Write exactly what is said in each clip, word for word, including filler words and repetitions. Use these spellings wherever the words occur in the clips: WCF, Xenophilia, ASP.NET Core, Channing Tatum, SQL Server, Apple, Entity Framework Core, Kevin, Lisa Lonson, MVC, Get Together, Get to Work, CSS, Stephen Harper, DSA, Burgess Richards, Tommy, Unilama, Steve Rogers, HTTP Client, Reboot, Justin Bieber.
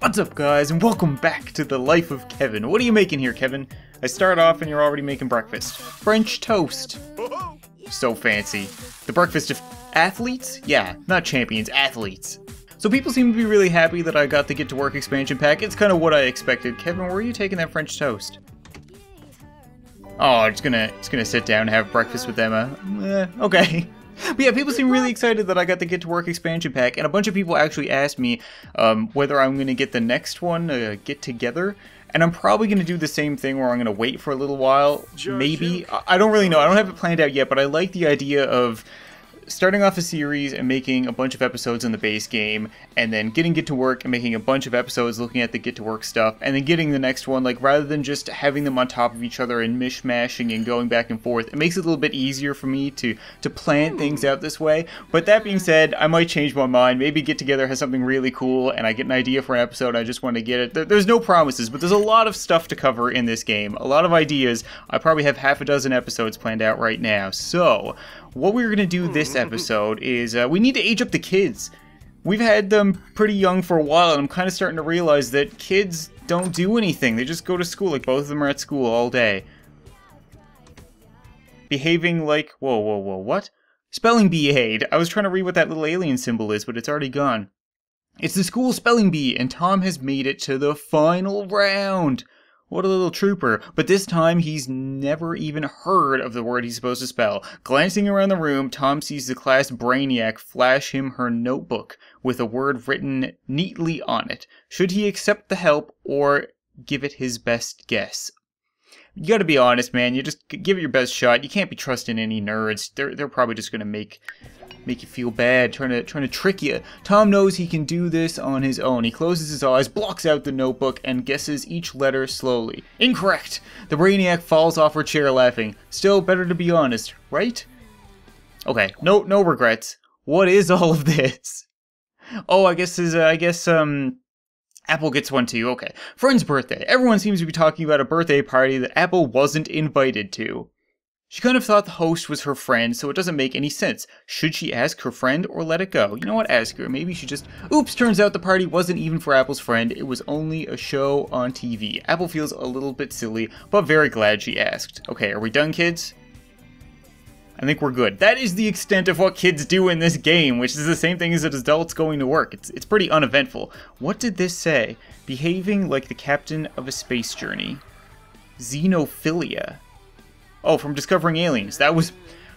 What's up guys, and welcome back to the life of Kevin. What are you making here, Kevin? I start off and you're already making breakfast. French toast. So fancy. The breakfast of athletes? Yeah, not champions, athletes. So people seem to be really happy that I got the Get to Work expansion pack. It's kind of what I expected. Kevin, where are you taking that French toast? Oh, it's gonna, it's gonna sit down and have breakfast with Emma. Eh, okay. But yeah, people seem really excited that I got the Get to Work expansion pack, and a bunch of people actually asked me um, whether I'm going to get the next one, uh, Get Together, and I'm probably going to do the same thing where I'm going to wait for a little while, maybe. I don't really know, I don't have it planned out yet, but I like the idea of starting off a series and making a bunch of episodes in the base game, and then getting Get to Work and making a bunch of episodes looking at the Get to Work stuff, and then getting the next one, like, rather than just having them on top of each other and mishmashing and going back and forth. It makes it a little bit easier for me to to plan things out this way. But that being said, I might change my mind. Maybe Get Together has something really cool and I get an idea for an episode and I just want to get it. There's no promises, but there's a lot of stuff to cover in this game, a lot of ideas. I probably have half a dozen episodes planned out right now. So what we're going to do this episode is uh, we need to age up the kids. We've had them pretty young for a while, and I'm kind of starting to realize that kids don't do anything. They just go to school. Like, both of them are at school all day. Behaving like... Whoa, whoa, whoa, what? Spelling bee aid. I was trying to read what that little alien symbol is, but it's already gone. It's the school spelling bee, and Tom has made it to the final round. What a little trooper. But this time, he's never even heard of the word he's supposed to spell. Glancing around the room, Tom sees the class brainiac flash him her notebook with a word written neatly on it. Should he accept the help or give it his best guess? You gotta be honest, man. You just give it your best shot. You can't be trusting any nerds. They're, they're probably just gonna make... make you feel bad, trying to trying to trick you. Tom knows he can do this on his own. He closes his eyes, blocks out the notebook, and guesses each letter slowly. Incorrect! The brainiac falls off her chair laughing. Still, better to be honest, right? Okay, no no regrets. What is all of this? Oh, I guess is uh, I guess um Apple gets one too. Okay, friend's birthday. Everyone seems to be talking about a birthday party that Apple wasn't invited to. She kind of thought the host was her friend, so it doesn't make any sense. Should she ask her friend or let it go? You know what, ask her. Maybe she just... Oops, turns out the party wasn't even for Apple's friend. It was only a show on T V. Apple feels a little bit silly, but very glad she asked. Okay, are we done, kids? I think we're good. That is the extent of what kids do in this game, which is the same thing as adults going to work. It's, it's pretty uneventful. What did this say? Behaving like the captain of a space journey. Xenophilia. Oh, from discovering aliens. That was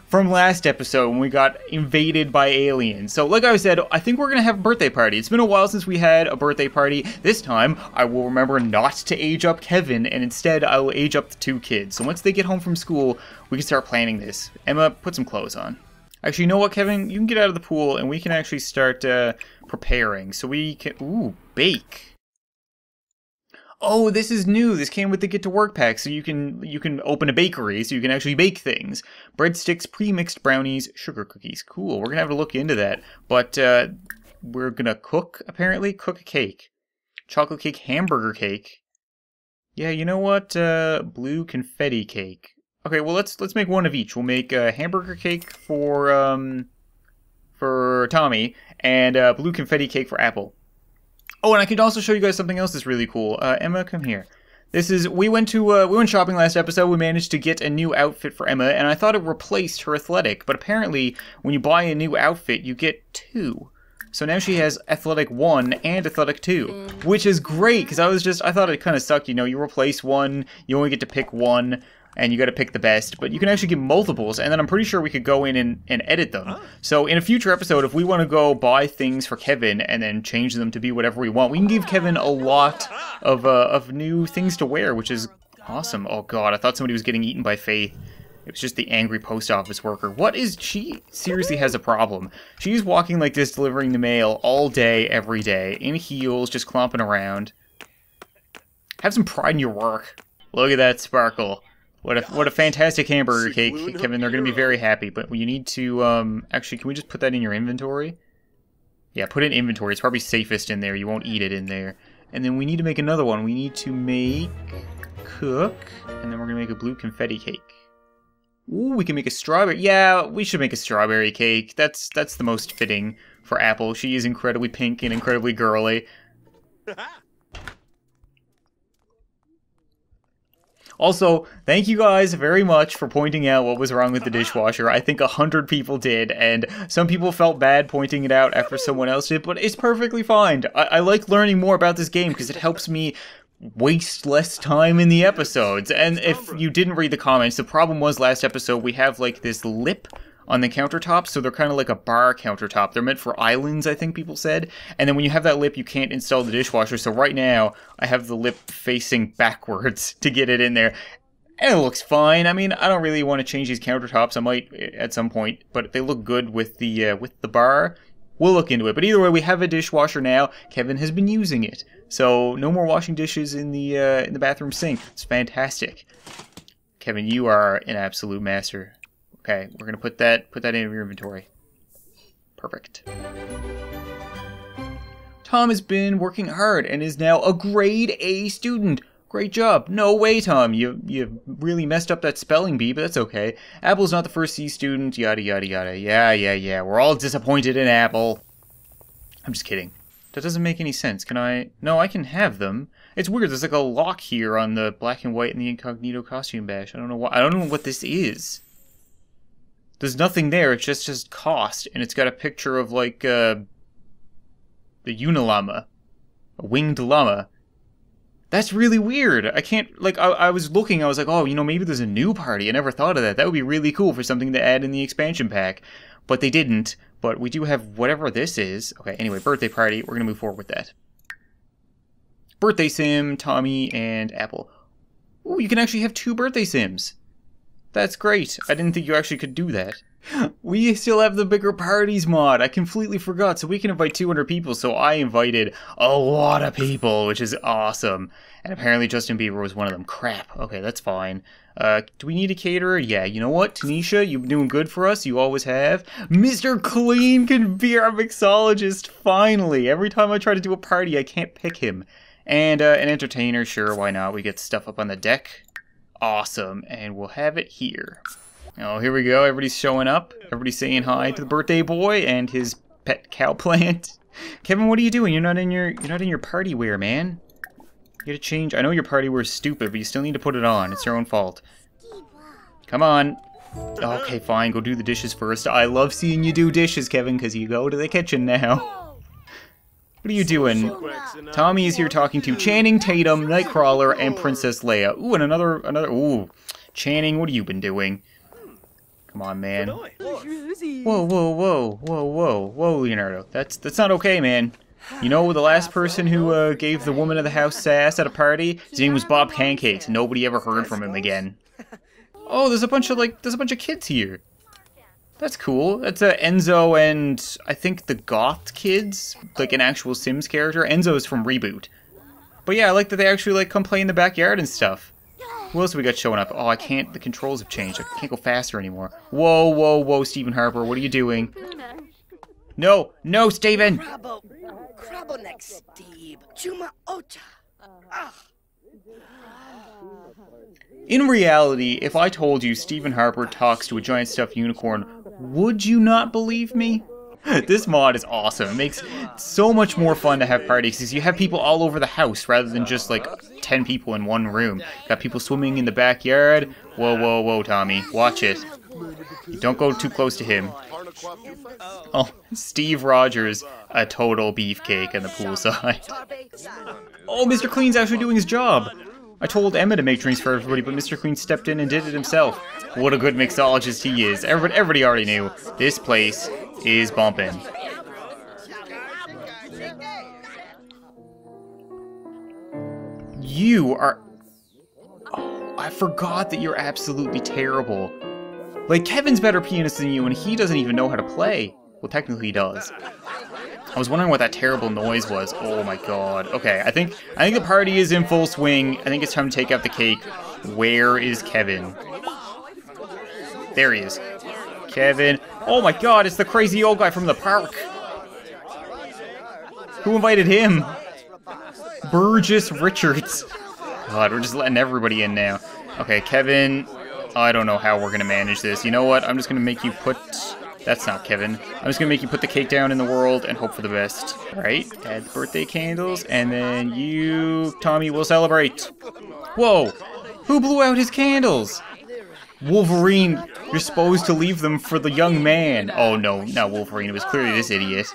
from last episode when we got invaded by aliens. So like I said, I think we're going to have a birthday party. It's been a while since we had a birthday party. This time, I will remember not to age up Kevin, and instead I will age up the two kids. So once they get home from school, we can start planning this. Emma, put some clothes on. Actually, you know what, Kevin? You can get out of the pool, and we can actually start uh, preparing. So we can... Ooh, bake. Oh, this is new. This came with the Get to Work pack, so you can you can open a bakery, so you can actually bake things. Breadsticks, pre-mixed brownies, sugar cookies. Cool. We're going to have to look into that. But uh, we're going to cook, apparently. Cook a cake. Chocolate cake, hamburger cake. Yeah, you know what? Uh, blue confetti cake. Okay, well, let's let's make one of each. We'll make a hamburger cake for, um, for Tommy and a blue confetti cake for Apple. Oh, and I could also show you guys something else that's really cool. Uh, Emma, come here. This is, we went to, uh, we went shopping last episode, we managed to get a new outfit for Emma, and I thought it replaced her athletic, but apparently when you buy a new outfit, you get two. So now she has athletic one and athletic two, which is great, because I was just, I thought it kind of sucked, you know, you replace one, you only get to pick one, and you got to pick the best, but you can actually get multiples, and then I'm pretty sure we could go in and, and edit them. So in a future episode, if we want to go buy things for Kevin and then change them to be whatever we want, we can give Kevin a lot of, uh, of new things to wear, which is awesome. Oh god, I thought somebody was getting eaten by Faith. It was just the angry post office worker. What is... She seriously has a problem. She's walking like this, delivering the mail all day, every day, in heels, just clomping around. Have some pride in your work. Look at that sparkle. What a, what a fantastic hamburger cake, Kevin. They're going to be very happy, but you need to, um, actually, can we just put that in your inventory? Yeah, put it in inventory. It's probably safest in there. You won't eat it in there. And then we need to make another one. We need to make cook, and then we're going to make a blue confetti cake. Ooh, we can make a strawberry. Yeah, we should make a strawberry cake. That's, that's the most fitting for Apple. She is incredibly pink and incredibly girly. Also, thank you guys very much for pointing out what was wrong with the dishwasher. I think a hundred people did, and some people felt bad pointing it out after someone else did, but it's perfectly fine. I, I like learning more about this game because it helps me waste less time in the episodes. And if you didn't read the comments, the problem was last episode we have like this lip on the countertop, so they're kind of like a bar countertop. They're meant for islands, I think people said. And then when you have that lip, you can't install the dishwasher. So right now, I have the lip facing backwards to get it in there. And it looks fine. I mean, I don't really want to change these countertops. I might at some point, but they look good with the uh, with the bar. We'll look into it. But either way, we have a dishwasher now. Kevin has been using it, so no more washing dishes in the uh, in the bathroom sink. It's fantastic. Kevin, you are an absolute master. Okay, we're gonna put that put that in your inventory. Perfect. Tom has been working hard and is now a grade A student. Great job. No way, Tom. You you really messed up that spelling bee, but that's okay. Apple's not the first C student. Yada yada yada. Yeah yeah yeah. We're all disappointed in Apple. I'm just kidding. That doesn't make any sense. Can I? No, I can have them. It's weird. There's like a lock here on the black and white and the incognito costume bash. I don't know why. I don't know what this is. There's nothing there, it's just, just cost, and it's got a picture of, like, uh, the Unilama, a winged llama. That's really weird. I can't, like, I, I was looking, I was like, oh, you know, maybe there's a new party. I never thought of that. That would be really cool for something to add in the expansion pack, but they didn't. But we do have whatever this is. Okay, anyway, birthday party, we're going to move forward with that. Birthday sim, Tommy, and Apple. Ooh, you can actually have two birthday sims. That's great. I didn't think you actually could do that. We still have the bigger parties mod. I completely forgot. So we can invite two hundred people. So I invited a lot of people, which is awesome. And apparently Justin Bieber was one of them. Crap. Okay, that's fine. Uh, do we need a caterer? Yeah, you know what? Tanisha, you've been doing good for us. You always have. Mister Clean can be our mixologist, finally. Every time I try to do a party, I can't pick him. And uh, an entertainer, sure, why not? We get stuff up on the deck. Awesome, and we'll have it here. Oh, here we go. Everybody's showing up. Everybody's saying hi to the birthday boy and his pet cow plant. Kevin, what are you doing? You're not in your you're not in your party wear, man. You gotta change. I know your party wear is stupid, but you still need to put it on. It's your own fault. Come on. Okay, fine. Go do the dishes first. I love seeing you do dishes, Kevin, because you go to the kitchen now. What are you doing? Tommy is here talking to Channing Tatum, Nightcrawler, and Princess Leia. Ooh, and another, another, ooh. Channing, what have you been doing? Come on, man. Whoa, whoa, whoa, whoa, whoa, whoa, Leonardo. That's, that's not okay, man. You know the last person who uh, gave the woman of the house sass at a party? His name was Bob Pancakes. Nobody ever heard from him again. Oh, there's a bunch of, like, there's a bunch of kids here. That's cool. That's uh, Enzo and I think the Goth kids, like an actual Sims character. Enzo's from Reboot. But yeah, I like that they actually like come play in the backyard and stuff. Who else have we got showing up? Oh, I can't. The controls have changed. I can't go faster anymore. Whoa, whoa, whoa, Stephen Harper. What are you doing? No, no, Stephen. In reality, if I told you Stephen Harper talks to a giant stuffed unicorn, would you not believe me? This mod is awesome. It makes it so much more fun to have parties because you have people all over the house rather than just like ten people in one room. Got people swimming in the backyard. Whoa, whoa, whoa, Tommy. Watch it. Don't go too close to him. Oh, Steve Rogers, a total beefcake on the poolside. Oh, Mister Clean's actually doing his job. I told Emma to make drinks for everybody, but Mister Clean stepped in and did it himself. What a good mixologist he is. Everybody, everybody already knew. This place is bumping. You are... Oh, I forgot that you're absolutely terrible. Like, Kevin's better pianist than you, and he doesn't even know how to play. Well, technically he does. I was wondering what that terrible noise was. Oh my god. Okay, I think I think the party is in full swing. I think it's time to take out the cake. Where is Kevin? There he is. Kevin. Oh my god, it's the crazy old guy from the park. Who invited him? Burgess Richards. God, we're just letting everybody in now. Okay, Kevin. I don't know how we're going to manage this. You know what? I'm just going to make you put... That's not Kevin. I'm just gonna make you put the cake down in the world and hope for the best. Alright, add the birthday candles, and then you, Tommy, will celebrate. Whoa! Who blew out his candles? Wolverine, you're supposed to leave them for the young man. Oh no, not Wolverine. It was clearly this idiot.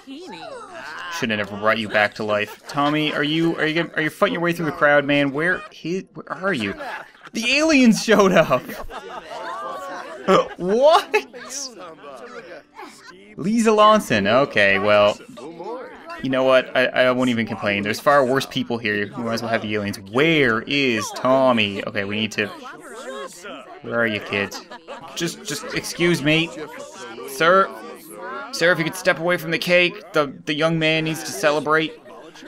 Should have never brought you back to life. Tommy, are you are you are you fighting your way through the crowd, man? Where he? Where are you? The aliens showed up. What? Lisa Lonson. Okay, well, you know what? I, I won't even complain. There's far worse people here. We might as well have the aliens. Where is Tommy? Okay, we need to. Where are you, kids? Just, just excuse me, sir. Sir, if you could step away from the cake, the the young man needs to celebrate.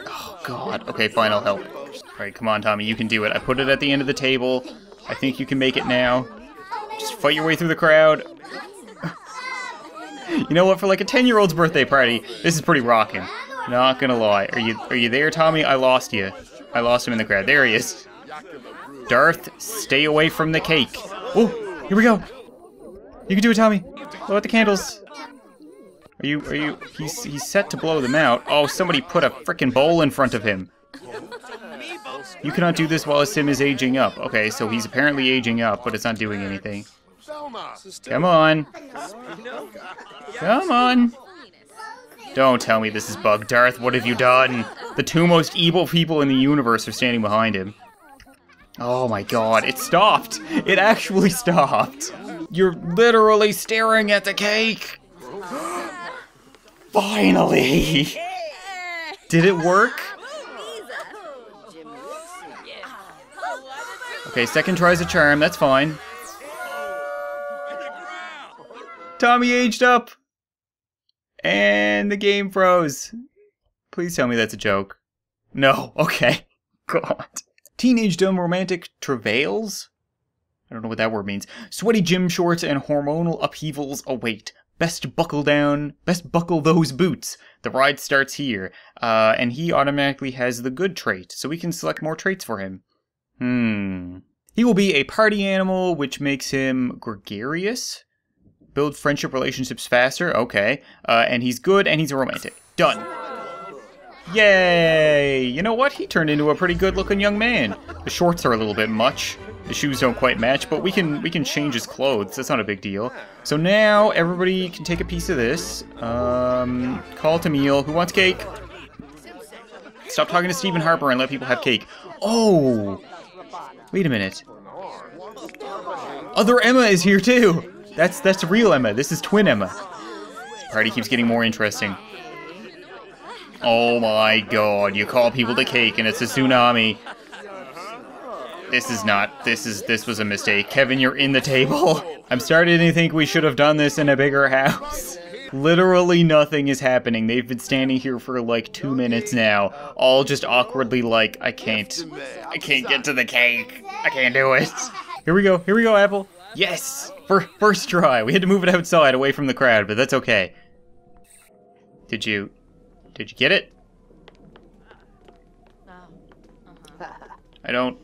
Oh God. Okay, fine, I'll help. All right, come on, Tommy, you can do it. I put it at the end of the table. I think you can make it now. Just fight your way through the crowd. You know what? For like a ten-year-old's birthday party, this is pretty rocking. Not gonna lie. Are you are you there, Tommy? I lost you. I lost him in the crowd. There he is. Darth, stay away from the cake. Oh, here we go. You can do it, Tommy. Blow out the candles. Are you, are you, he's, he's set to blow them out. Oh, somebody put a frickin' bowl in front of him. You cannot do this while a sim is aging up. Okay, so he's apparently aging up, but it's not doing anything. Come on. Come on. Don't tell me this is bugged, Darth. What have you done? The two most evil people in the universe are standing behind him. Oh my God, it stopped. It actually stopped. You're literally staring at the cake. Finally! Did it work? Okay, second try's a charm, that's fine. Tommy aged up! And the game froze. Please tell me that's a joke. No, okay. God. Teenage dumb romantic travails? I don't know what that word means. Sweaty gym shorts and hormonal upheavals await. Best buckle down, best buckle those boots. The ride starts here, uh, and he automatically has the good trait, so we can select more traits for him. Hmm. He will be a party animal, which makes him gregarious. Build friendship relationships faster, okay. Uh, and he's good, and he's a romantic. Done. Yay! You know what? He turned into a pretty good-looking young man. The shorts are a little bit much. The shoes don't quite match, but we can we can change his clothes. That's not a big deal. So now everybody can take a piece of this. Um, call to meal. Who wants cake? Stop talking to Stephen Harper and let people have cake. Oh, wait a minute. Other Emma is here too. That's that's real Emma. This is twin Emma. This party keeps getting more interesting. Oh my God! You call people to cake and it's a tsunami. This is not, this is, this was a mistake. Kevin, you're in the table. I'm starting to think we should have done this in a bigger house. Literally nothing is happening. They've been standing here for like two minutes now. All just awkwardly like, I can't, I can't get to the cake. I can't do it. Here we go, here we go, Apple. Yes, for first try. We had to move it outside away from the crowd, but that's okay. Did you, did you get it? I don't.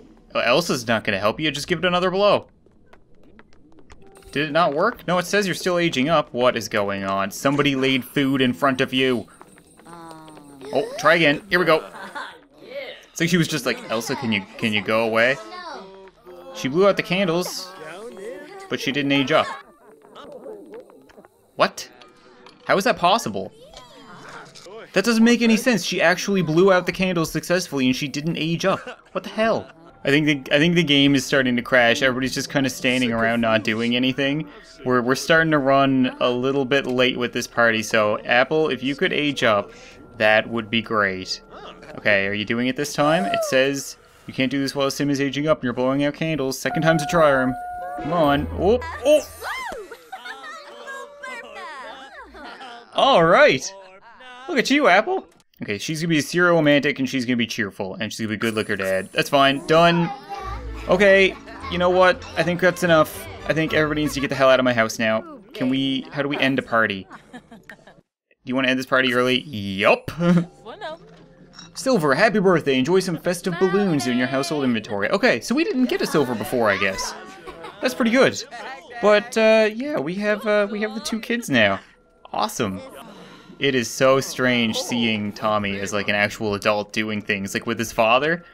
Elsa's not gonna help you, just give it another blow. Did it not work? No, it says you're still aging up. What is going on? Somebody laid food in front of you. Oh, try again. Here we go. It's like she was just like, Elsa, can you can you go away? She blew out the candles, but she didn't age up. What? How is that possible? That doesn't make any sense. She actually blew out the candles successfully and she didn't age up. What the hell? I think the I think the game is starting to crash. Everybody's just kind of standing around, not doing anything. We're we're starting to run a little bit late with this party. So Apple, if you could age up, that would be great. Okay, are you doing it this time? It says you can't do this while a sim is aging up, and you're blowing out candles. Second time's a charm. Come on. Oh, oh. All right. Look at you, Apple. Okay, she's gonna be zero romantic and she's gonna be cheerful and she's gonna be good liquor dad. That's fine. Done. Okay, you know what? I think that's enough. I think everybody needs to get the hell out of my house now. Can we, how do we end a party? Do you want to end this party early? Yup. Silver, happy birthday. Enjoy some festive balloons in your household inventory. Okay, so we didn't get a silver before, I guess. That's pretty good. But uh, yeah, we have uh, we have the two kids now. Awesome. It is so strange seeing Tommy as like an actual adult doing things, like with his father.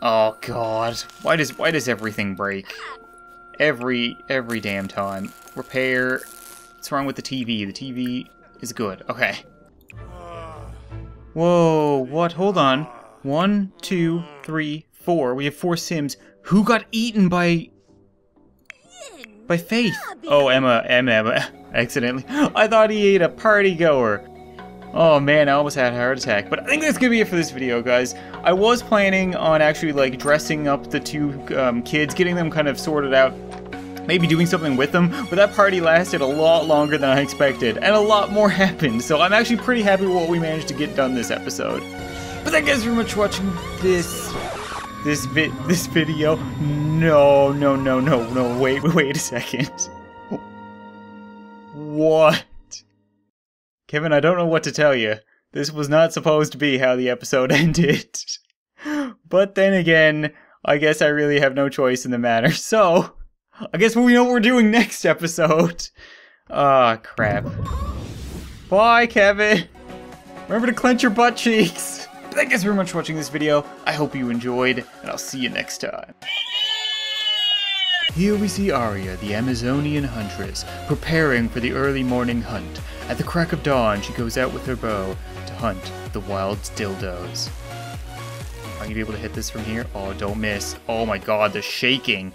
Oh god. Why does why does everything break? Every every damn time. Repair. What's wrong with the T V? The T V is good. Okay. Whoa, what? Hold on. One, two, three, four. We have four Sims. Who got eaten by by Faith? Oh, Emma, Emma, Emma. Accidentally. I thought he ate a party goer. Oh man, I almost had a heart attack. But I think that's gonna be it for this video, guys. I was planning on actually like dressing up the two um, kids, getting them kind of sorted out, maybe doing something with them, but that party lasted a lot longer than I expected, and a lot more happened, so I'm actually pretty happy with what we managed to get done this episode. But thank you guys very much for watching this... this vi- this video. No, no, no, no, no, wait, wait a second. What? Kevin, I don't know what to tell you. This was not supposed to be how the episode ended. But then again, I guess I really have no choice in the matter, so... I guess we know what we're doing next episode. Ah, oh, crap. Bye, Kevin. Remember to clench your butt cheeks. But thank you guys very much for watching this video. I hope you enjoyed, and I'll see you next time. Here we see Aria, the Amazonian huntress, preparing for the early morning hunt. At the crack of dawn, she goes out with her bow to hunt the wild dildos. Are you able to hit this from here? Oh, don't miss. Oh my god, the shaking.